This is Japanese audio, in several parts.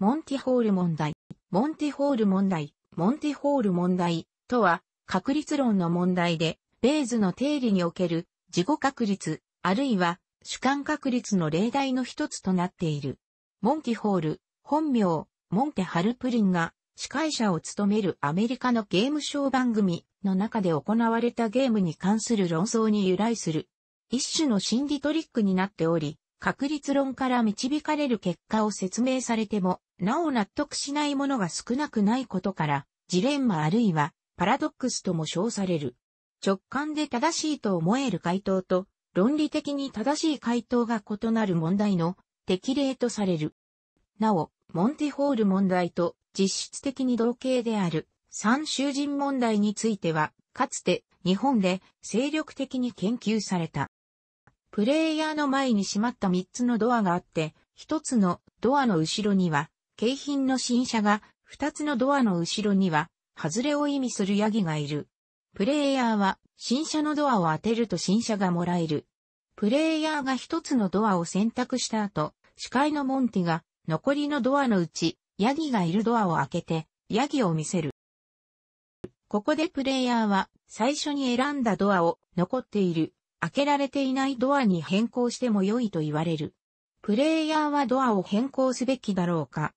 モンティホール問題とは、確率論の問題で、ベイズの定理における自己確率、あるいは主観確率の例題の一つとなっている。モンティホール、本名、モンテ・ハルプリンが司会者を務めるアメリカのゲームショー番組の中で行われたゲームに関する論争に由来する。一種の心理トリックになっており、確率論から導かれる結果を説明されても、なお納得しないものが少なくないことから、ジレンマあるいはパラドックスとも称される。直感で正しいと思える回答と、論理的に正しい回答が異なる問題の適例とされる。なお、モンティホール問題と実質的に同型である三囚人問題については、かつて日本で精力的に研究された。プレイヤーの前に閉まった3つのドアがあって、1つのドアの後ろには、景品の新車が、2つのドアの後ろには、外れを意味するヤギがいる。プレイヤーは、新車のドアを当てると新車がもらえる。プレイヤーが1つのドアを選択した後、司会のモンティが、残りのドアのうち、ヤギがいるドアを開けて、ヤギを見せる。ここでプレイヤーは、最初に選んだドアを、残っている。開けられていないドアに変更しても良いと言われる。プレイヤーはドアを変更すべきだろうか。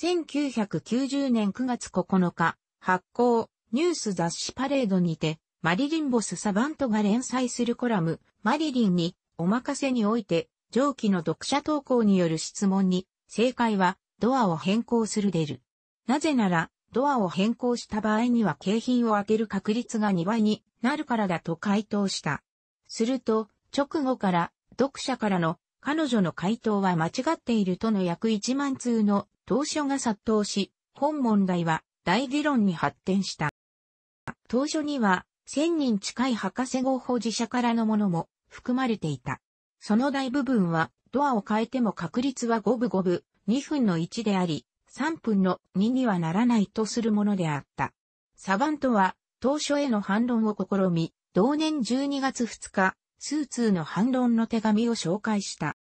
1990年9月9日、発行、ニュース雑誌パレードにて、マリリン・ボス・サバントが連載するコラム、マリリンにお任せにおいて、上記の読者投稿による質問に、正解は、ドアを変更するでる。なぜなら、ドアを変更した場合には景品を当てる確率が2倍になるからだと回答した。すると、直後から読者からの彼女の回答は間違っているとの約1万通の投書が殺到し、本問題は大議論に発展した。投書には1000人近い博士号保持者からのものも含まれていた。その大部分はドアを変えても確率は5分、2分の1であり、3分の2にはならないとするものであった。サバントは、投書への反論を試み、同年12月2日、数通の反論の手紙を紹介した。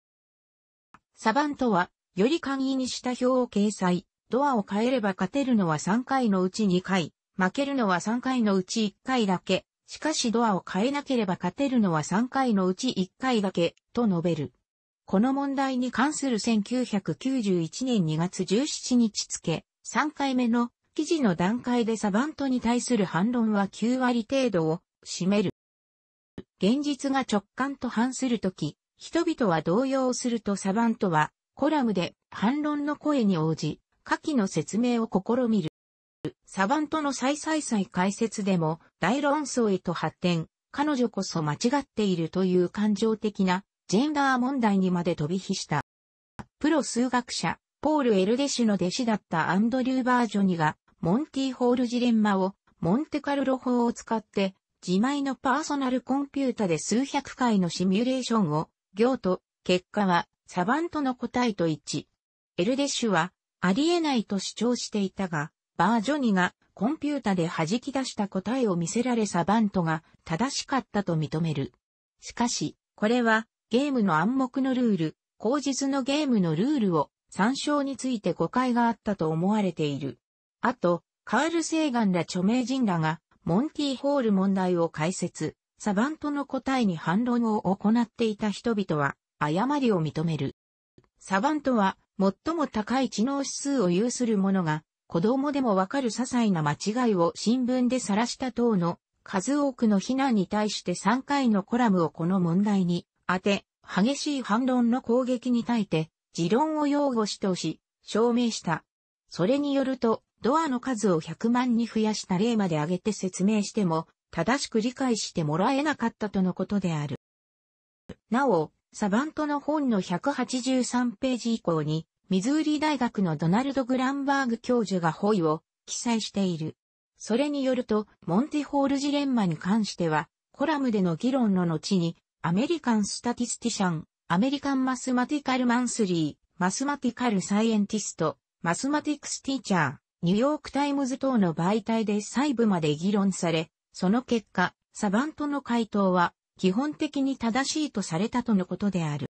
サバントは、より簡易にした表を掲載、ドアを変えれば勝てるのは3回のうち2回、負けるのは3回のうち1回だけ、しかしドアを変えなければ勝てるのは3回のうち1回だけ、と述べる。この問題に関する1991年2月17日付、3回目の記事の段階でサバントに対する反論は9割程度を占める。現実が直感と反するとき、人々は動揺するとサバントはコラムで反論の声に応じ、下記の説明を試みる。サバントの再解説でも大論争へと発展、彼女こそ間違っているという感情的なジェンダー問題にまで飛び火した。プロ数学者、ポール・エルデシュの弟子だったアンドリュー・バージョニが、モンティホールジレンマを、モンテカルロ法を使って、自前のパーソナルコンピュータで数百回のシミュレーションを、行と、結果は、サバントの答えと一致。エルデシュは、ありえないと主張していたが、バージョニが、コンピュータで弾き出した答えを見せられサバントが、正しかったと認める。しかし、これは、ゲームの暗黙のルール、口実のゲームのルールを参照について誤解があったと思われている。あと、カール・セーガンら著名人らが、モンティホール問題を解説、サバントの答えに反論を行っていた人々は、誤りを認める。サバントは、最も高い知能指数を有する者が、子供でもわかる些細な間違いを新聞で晒した等の、数多くの非難に対して3回のコラムをこの問題に、当て、激しい反論の攻撃に対して、持論を擁護して証明した。それによると、ドアの数を100万に増やした例まで挙げて説明しても、正しく理解してもらえなかったとのことである。なお、サバントの本の183ページ以降に、ミズーリ大学のドナルド・グランバーグ教授が本を記載している。それによると、モンティホールジレンマに関しては、コラムでの議論の後に、アメリカンスタティスティシャン、アメリカンマスマティカルマンスリー、マスマティカルサイエンティスト、マスマティクスティーチャー、ニューヨークタイムズ等の媒体で細部まで議論され、その結果、サバントの回答は基本的に正しいとされたとのことである。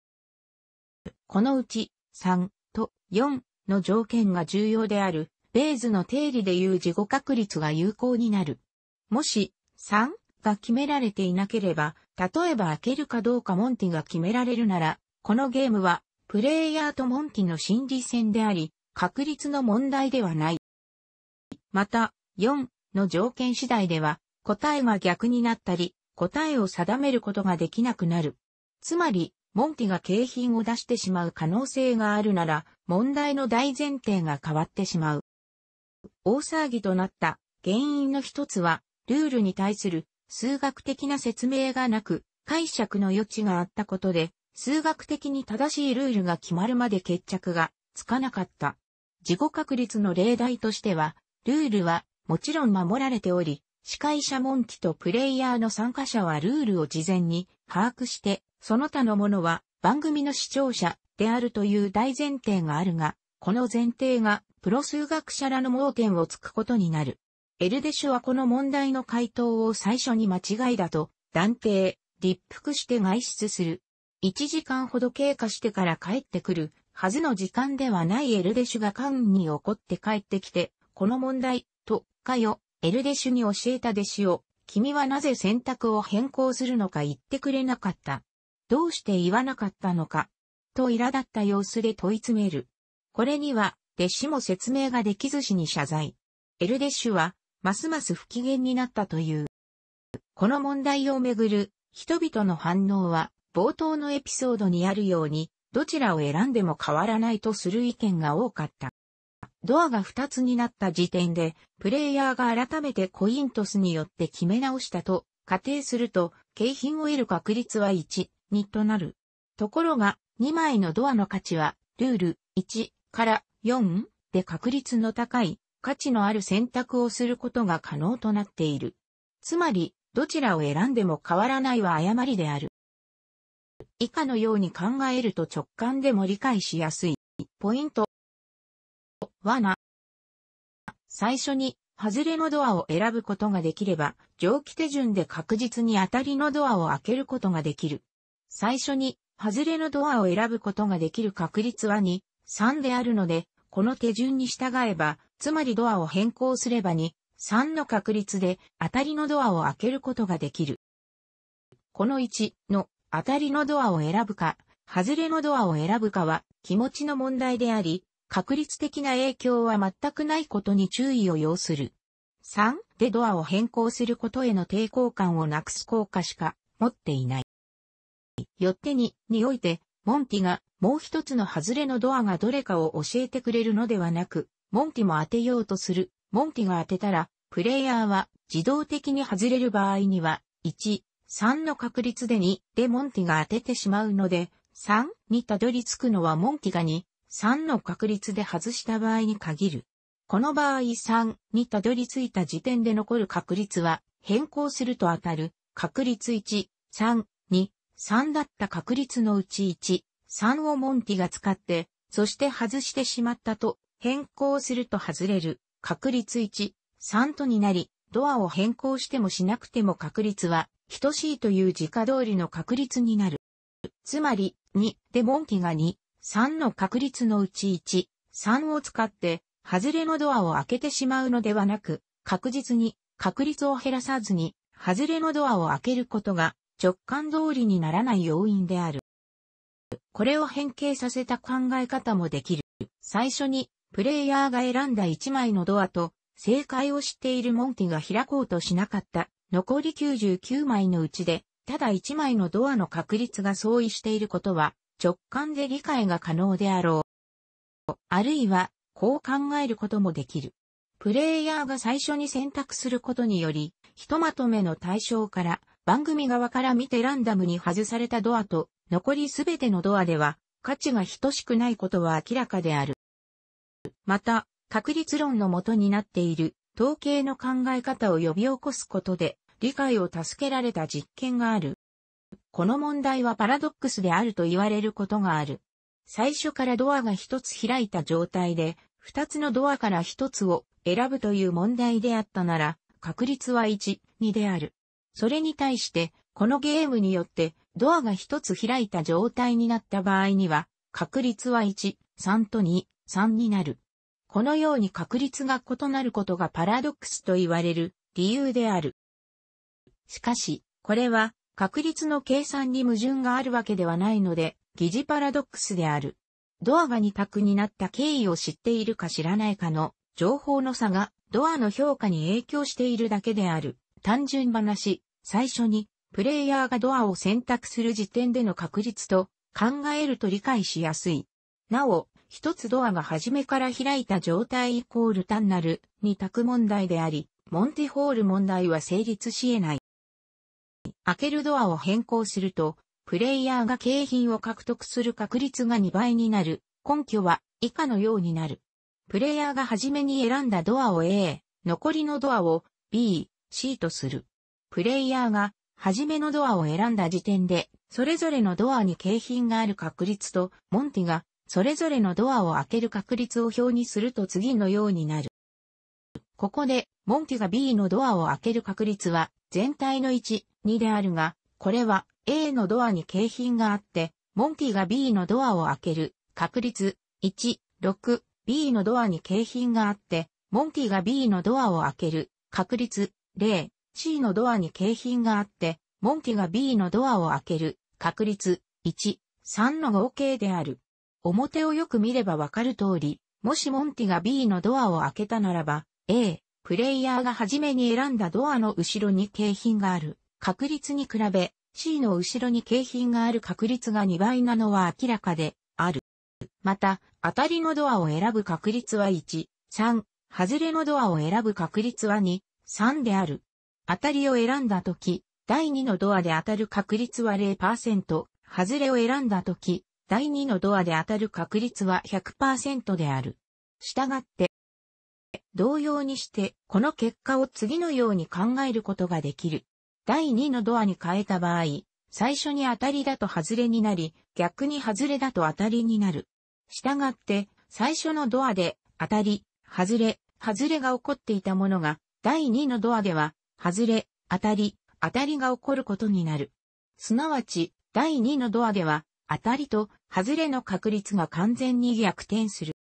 このうち、3と4の条件が重要である、ベースの定理でいう自己確率が有効になる。もし、3が決められていなければ、例えば開けるかどうかモンティが決められるなら、このゲームは、プレイヤーとモンティの心理戦であり、確率の問題ではない。また、4の条件次第では、答えが逆になったり、答えを定めることができなくなる。つまり、モンティが景品を出してしまう可能性があるなら、問題の大前提が変わってしまう。大騒ぎとなった原因の一つは、ルールに対する数学的な説明がなく、解釈の余地があったことで、数学的に正しいルールが決まるまで決着がつかなかった。自己確率の例題としては、ルールはもちろん守られており、司会者モンティとプレイヤーの参加者はルールを事前に把握して、その他のものは番組の視聴者であるという大前提があるが、この前提がプロ数学者らの盲点をつくことになる。エルデショはこの問題の回答を最初に間違いだと断定、立腹して外出する。1時間ほど経過してから帰ってくるはずの時間ではないエルデシュがカンに怒って帰ってきて、この問題とかよ、エルデシュに教えた弟子を、君はなぜ選択を変更するのか言ってくれなかった。どうして言わなかったのか、と苛立った様子で問い詰める。これには弟子も説明ができずしに謝罪。エルデシュは、ますます不機嫌になったという。この問題をめぐる人々の反応は、冒頭のエピソードにあるように、どちらを選んでも変わらないとする意見が多かった。ドアが2つになった時点で、プレイヤーが改めてコイントスによって決め直したと仮定すると、景品を得る確率は1、2となる。ところが、2枚のドアの価値は、ルール1から4で確率の高い、価値のある選択をすることが可能となっている。つまり、どちらを選んでも変わらないは誤りである。以下のように考えると直感でも理解しやすい。ポイント。罠。最初に、外れのドアを選ぶことができれば、上記手順で確実に当たりのドアを開けることができる。最初に、外れのドアを選ぶことができる確率は2、3であるので、この手順に従えば、つまりドアを変更すれば2、3の確率で、当たりのドアを開けることができる。この1の、当たりのドアを選ぶか、外れのドアを選ぶかは気持ちの問題であり、確率的な影響は全くないことに注意を要する。3でドアを変更することへの抵抗感をなくす効果しか持っていない。よって2において、モンティがもう一つの外れのドアがどれかを教えてくれるのではなく、モンティも当てようとする。モンティが当てたら、プレイヤーは自動的に外れる場合には、1、3の確率で2でモンティが当ててしまうので、3にたどり着くのはモンティが2、3の確率で外した場合に限る。この場合3にたどり着いた時点で残る確率は変更すると当たる確率1、3、2、3だった確率のうち1、3をモンティが使って、そして外してしまったと変更すると外れる確率1、3とになり、ドアを変更してもしなくても確率は等しいという時価通りの確率になる。つまり、2でモンティが2、3の確率のうち1、3を使って、外れのドアを開けてしまうのではなく、確実に確率を減らさずに、外れのドアを開けることが直感通りにならない要因である。これを変形させた考え方もできる。最初に、プレイヤーが選んだ1枚のドアと、正解を知っているモンティが開こうとしなかった。残り99枚のうちで、ただ1枚のドアの確率が相違していることは、直感で理解が可能であろう。あるいは、こう考えることもできる。プレイヤーが最初に選択することにより、ひとまとめの対象から、番組側から見てランダムに外されたドアと、残りすべてのドアでは、価値が等しくないことは明らかである。また、確率論の元になっている、統計の考え方を呼び起こすことで、理解を助けられた実験がある。この問題はパラドックスであると言われることがある。最初からドアが一つ開いた状態で、二つのドアから一つを選ぶという問題であったなら、確率は1、2である。それに対して、このゲームによって、ドアが一つ開いた状態になった場合には、確率は1、3と2、3になる。このように確率が異なることがパラドックスと言われる理由である。しかし、これは確率の計算に矛盾があるわけではないので、疑似パラドックスである。ドアが2択になった経緯を知っているか知らないかの情報の差がドアの評価に影響しているだけである。単純話、最初にプレイヤーがドアを選択する時点での確率と考えると理解しやすい。なお、一つドアが初めから開いた状態イコール単なる二択問題であり、モンティホール問題は成立し得ない。開けるドアを変更すると、プレイヤーが景品を獲得する確率が2倍になる。根拠は以下のようになる。プレイヤーが初めに選んだドアを A、残りのドアを B、C とする。プレイヤーが初めのドアを選んだ時点で、それぞれのドアに景品がある確率と、モンティがそれぞれのドアを開ける確率を表にすると次のようになる。ここで、モンティが B のドアを開ける確率は全体の1、2であるが、これは A のドアに景品があって、モンティが B のドアを開ける確率1、6、B のドアに景品があって、モンティが B のドアを開ける確率0、C のドアに景品があって、モンティが B のドアを開ける確率1、3の合計である。表をよく見ればわかる通り、もしモンティが B のドアを開けたならば、A、プレイヤーが初めに選んだドアの後ろに景品がある確率に比べ、C の後ろに景品がある確率が2倍なのは明らかである。また、当たりのドアを選ぶ確率は1、3、外れのドアを選ぶ確率は2、3である。当たりを選んだとき、第2のドアで当たる確率は 0%、外れを選んだとき、第2のドアで当たる確率は 100% である。したがって、同様にして、この結果を次のように考えることができる。第2のドアに変えた場合、最初に当たりだと外れになり、逆に外れだと当たりになる。したがって、最初のドアで当たり、外れが起こっていたものが、第2のドアでは、外れ、当たりが起こることになる。すなわち、第2のドアでは、当たりと外れの確率が完全に逆転する。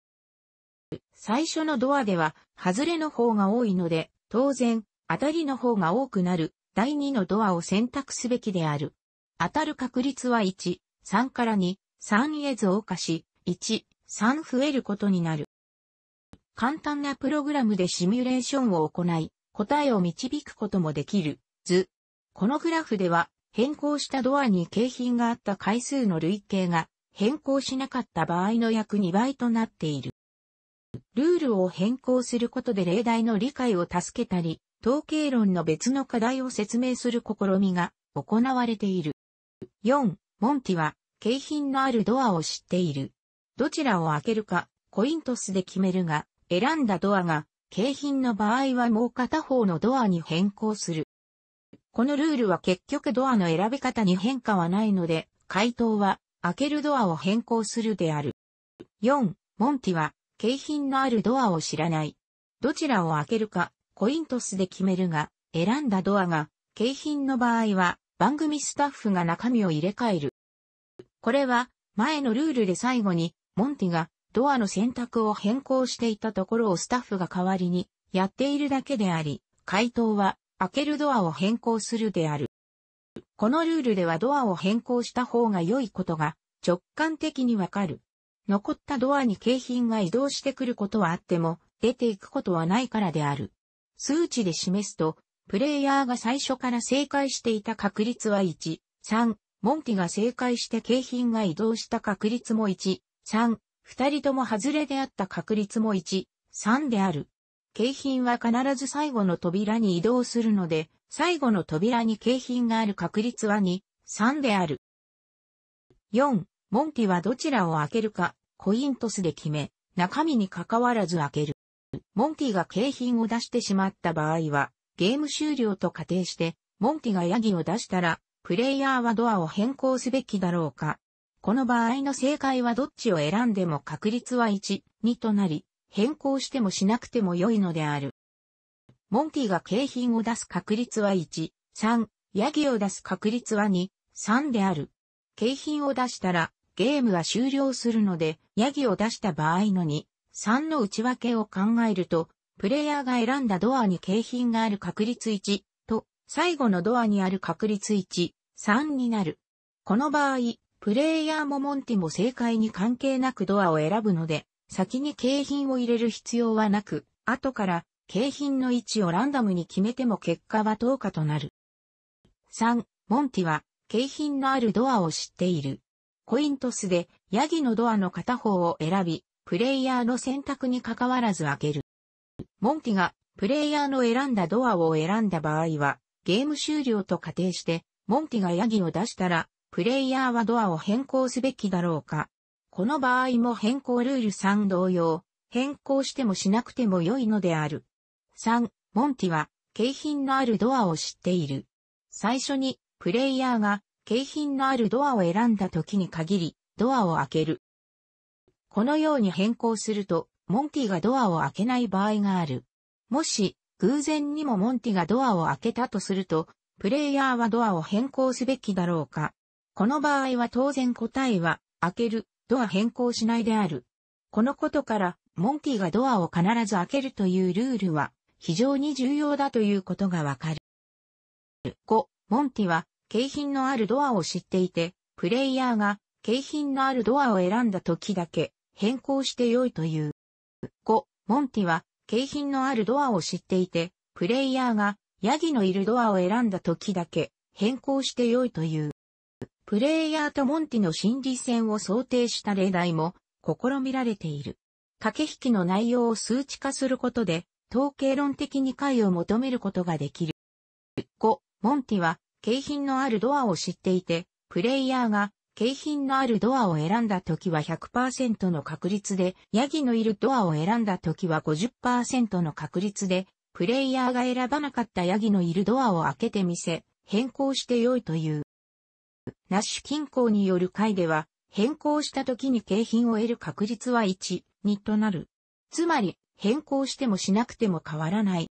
最初のドアでは、外れの方が多いので、当然、当たりの方が多くなる。第2のドアを選択すべきである。当たる確率は1、3から2、3へ増加し、1、3増えることになる。簡単なプログラムでシミュレーションを行い、答えを導くこともできる。このグラフでは、変更したドアに景品があった回数の累計が、変更しなかった場合の約2倍となっている。ルールを変更することで例題の理解を助けたり、統計論の別の課題を説明する試みが行われている。4、モンティは景品のあるドアを知っている。どちらを開けるかコイントスで決めるが、選んだドアが景品の場合はもう片方のドアに変更する。このルールは結局ドアの選び方に変化はないので、回答は開けるドアを変更するである。4、モンティは景品のあるドアを知らない。どちらを開けるかコイントスで決めるが、選んだドアが景品の場合は番組スタッフが中身を入れ替える。これは前のルールで最後にモンティがドアの選択を変更していたところをスタッフが代わりにやっているだけであり、回答は開けるドアを変更するである。このルールではドアを変更した方が良いことが直感的にわかる。残ったドアに景品が移動してくることはあっても出ていくことはないからである。数値で示すと、プレイヤーが最初から正解していた確率は1、3、モンティが正解して景品が移動した確率も1、3、二人とも外れであった確率も1、3である。景品は必ず最後の扉に移動するので、最後の扉に景品がある確率は2、3である。4、モンティはどちらを開けるか、コイントスで決め、中身に関わらず開ける。モンティが景品を出してしまった場合は、ゲーム終了と仮定して、モンティがヤギを出したら、プレイヤーはドアを変更すべきだろうか。この場合の正解はどっちを選んでも確率は1、2となり、変更してもしなくても良いのである。モンティが景品を出す確率は1、3、ヤギを出す確率は2、3である。景品を出したら、ゲームは終了するので、ヤギを出した場合の2、3の内訳を考えると、プレイヤーが選んだドアに景品がある確率1と、最後のドアにある確率1、3になる。この場合、プレイヤーもモンティも正解に関係なくドアを選ぶので、先に景品を入れる必要はなく、後から景品の位置をランダムに決めても結果は等価となる。3、モンティは景品のあるドアを知っている。コイントスでヤギのドアの片方を選び、プレイヤーの選択に関わらず開ける。モンティがプレイヤーの選んだドアを選んだ場合は、ゲーム終了と仮定して、モンティがヤギを出したら、プレイヤーはドアを変更すべきだろうか。この場合も変更ルール3同様、変更してもしなくても良いのである。3、モンティは景品のあるドアを知っている。最初にプレイヤーが景品のあるドアを選んだ時に限り、ドアを開ける。このように変更すると、モンティがドアを開けない場合がある。もし、偶然にもモンティがドアを開けたとすると、プレイヤーはドアを変更すべきだろうか。この場合は当然答えは、開ける、ドア変更しないである。このことから、モンティがドアを必ず開けるというルールは、非常に重要だということがわかる。5、モンティは、景品のあるドアを知っていて、プレイヤーが、景品のあるドアを選んだ時だけ、変更して良いという。5、モンティは、景品のあるドアを知っていて、プレイヤーが、ヤギのいるドアを選んだ時だけ、変更して良いという。プレイヤーとモンティの心理戦を想定した例題も試みられている。駆け引きの内容を数値化することで、統計論的に解を求めることができる。5、モンティは景品のあるドアを知っていて、プレイヤーが景品のあるドアを選んだときは 100% の確率で、ヤギのいるドアを選んだときは 50% の確率で、プレイヤーが選ばなかったヤギのいるドアを開けてみせ、変更して良いという。ナッシュ均衡による解では、変更した時に景品を得る確率は1、2となる。つまり、変更してもしなくても変わらない。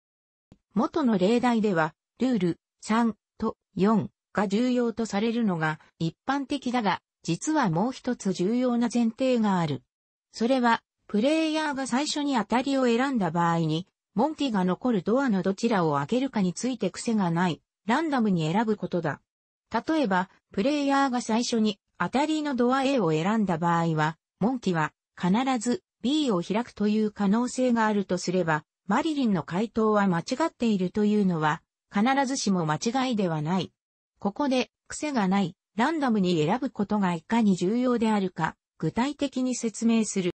元の例題では、ルール3と4が重要とされるのが一般的だが、実はもう一つ重要な前提がある。それは、プレイヤーが最初に当たりを選んだ場合に、モンティが残るドアのどちらを開けるかについて癖がない、ランダムに選ぶことだ。例えば、プレイヤーが最初に当たりのドア A を選んだ場合は、モンティは必ず B を開くという可能性があるとすれば、マリリンの回答は間違っているというのは、必ずしも間違いではない。ここで、癖がない、ランダムに選ぶことがいかに重要であるか、具体的に説明する。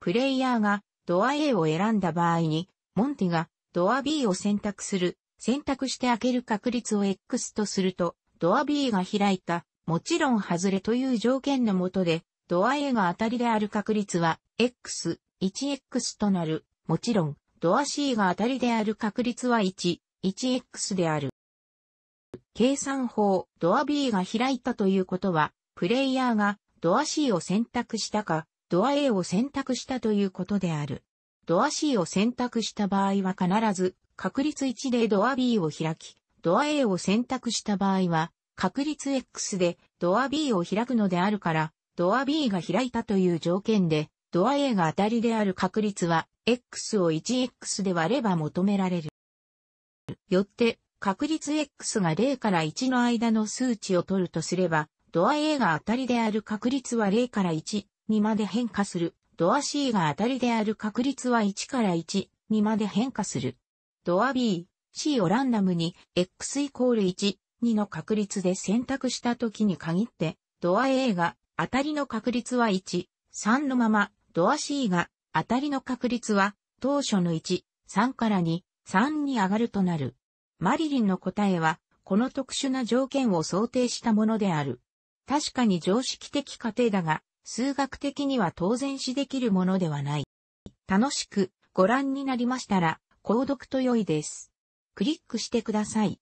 プレイヤーがドア A を選んだ場合に、モンティがドア B を選択する、選択して開ける確率を X とすると、ドア B が開いた、もちろん外れという条件の下で、ドア A が当たりである確率は、X、1X となる。もちろん、ドア C が当たりである確率は1、1X である。計算法、ドア B が開いたということは、プレイヤーがドア C を選択したか、ドア A を選択したということである。ドア C を選択した場合は必ず、確率1でドア B を開き、ドア A を選択した場合は、確率 X でドア B を開くのであるから、ドア B が開いたという条件で、ドア A が当たりである確率は、X を 1X で割れば求められる。よって、確率 X が0から1の間の数値を取るとすれば、ドア A が当たりである確率は0から1、2まで変化する。ドア C が当たりである確率は1から1、2まで変化する。ドア B、C をランダムに X イコール1、2の確率で選択した時に限って、ドア A が当たりの確率は1、3のまま、ドア C が当たりの確率は当初の1、3から2、3に上がるとなる。マリリンの答えは、この特殊な条件を想定したものである。確かに常識的仮定だが、数学的には当然視できるものではない。楽しくご覧になりましたら、購読と良いです。クリックしてください。